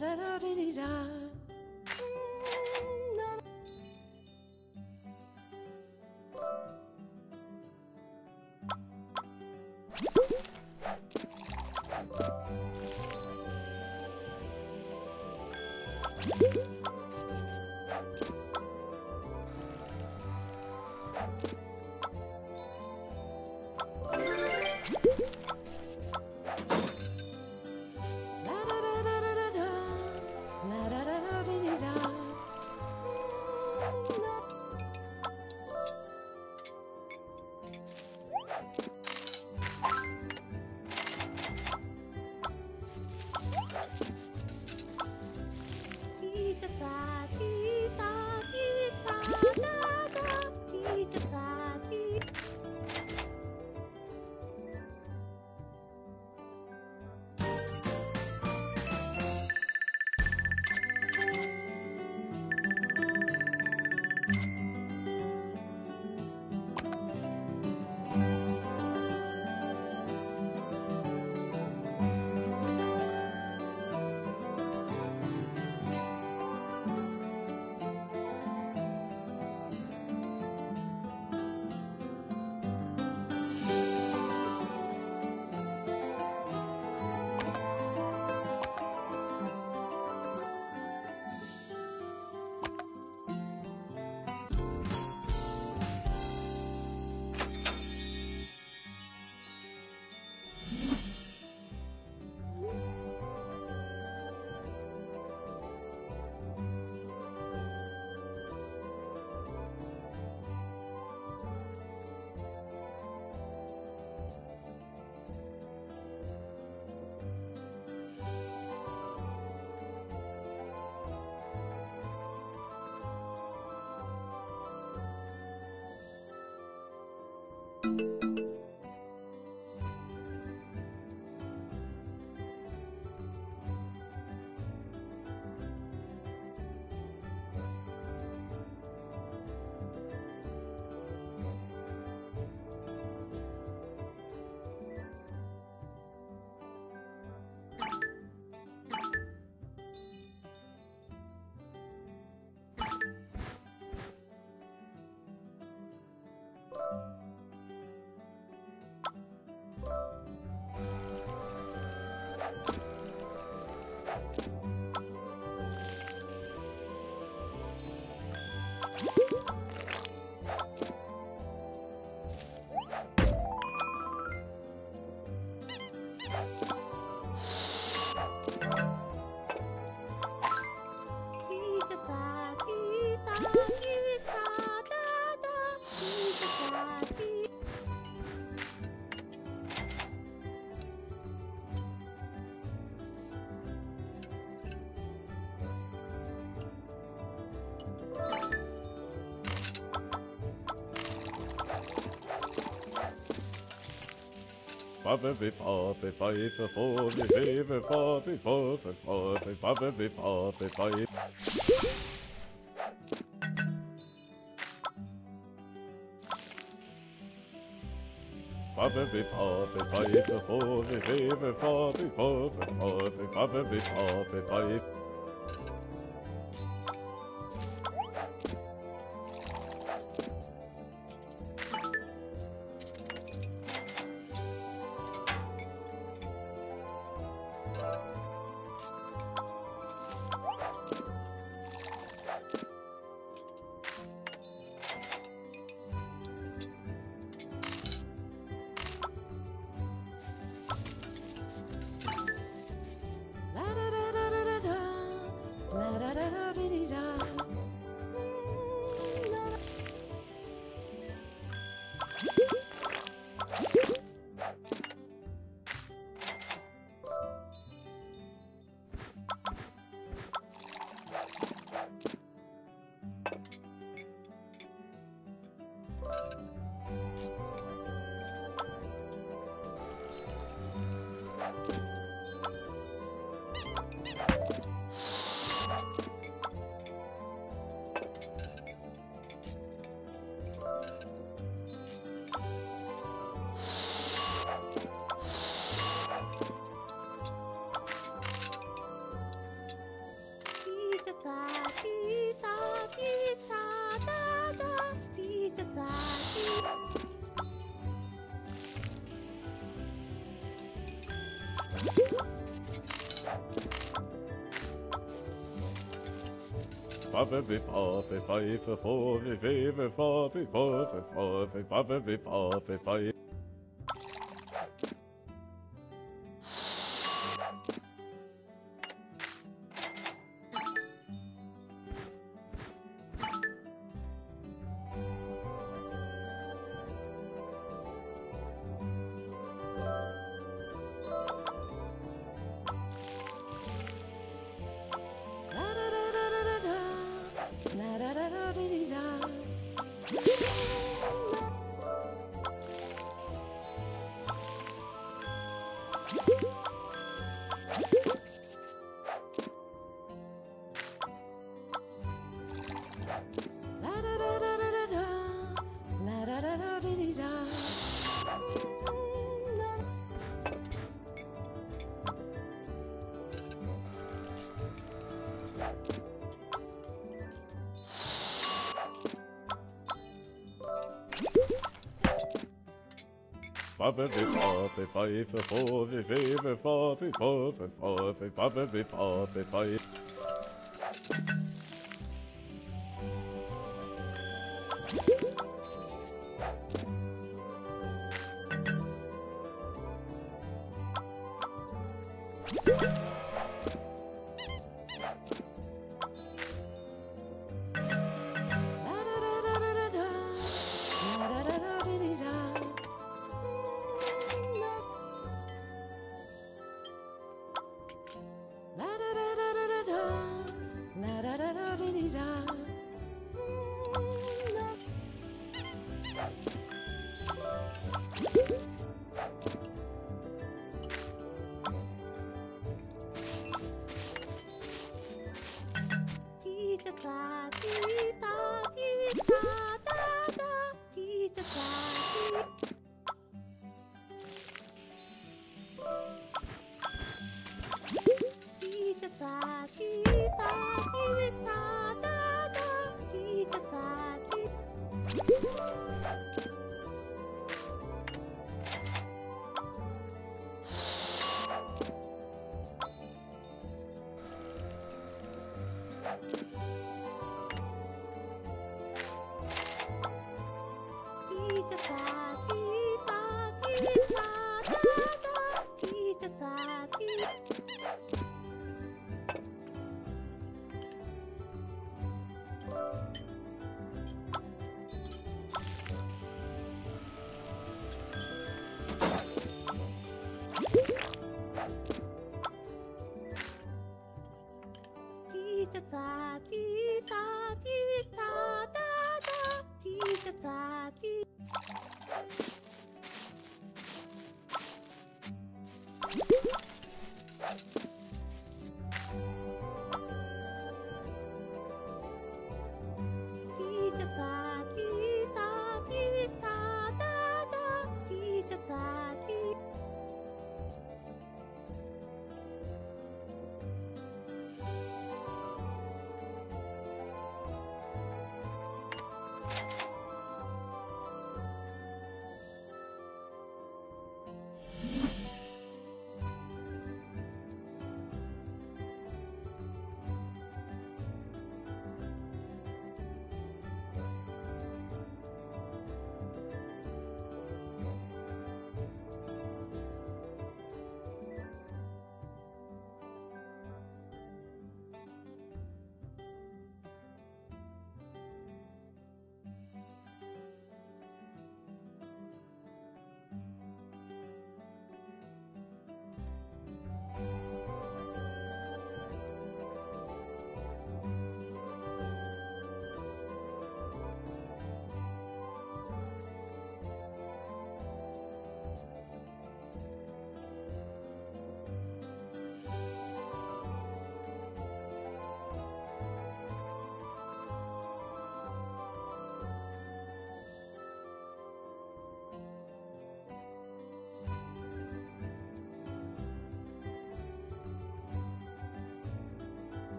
da da da di da.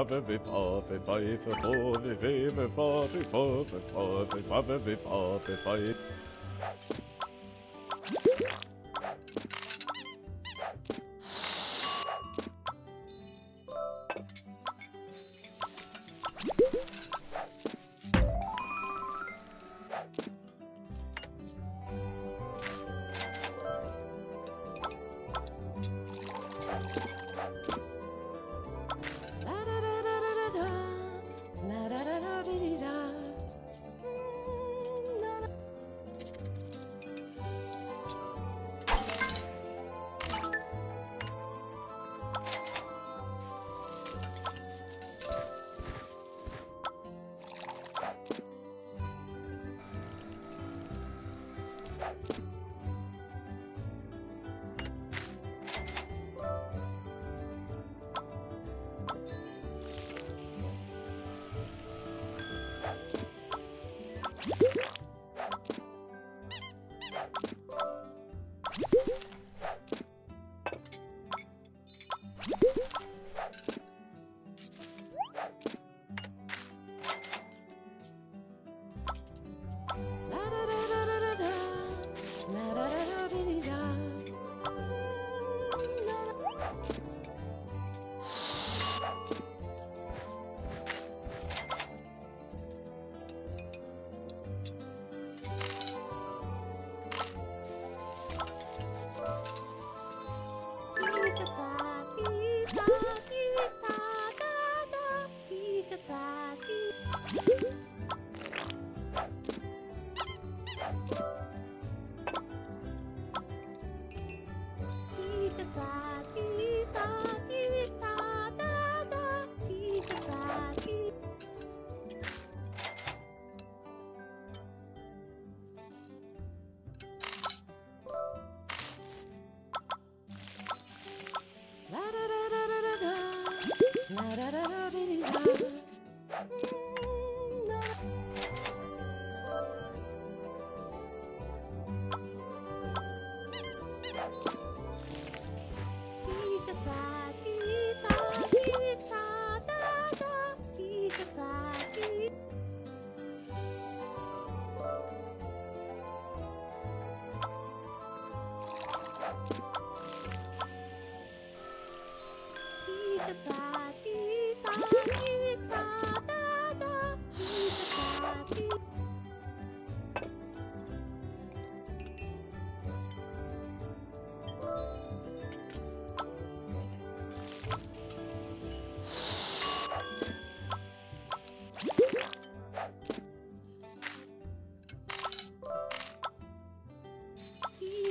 Bye.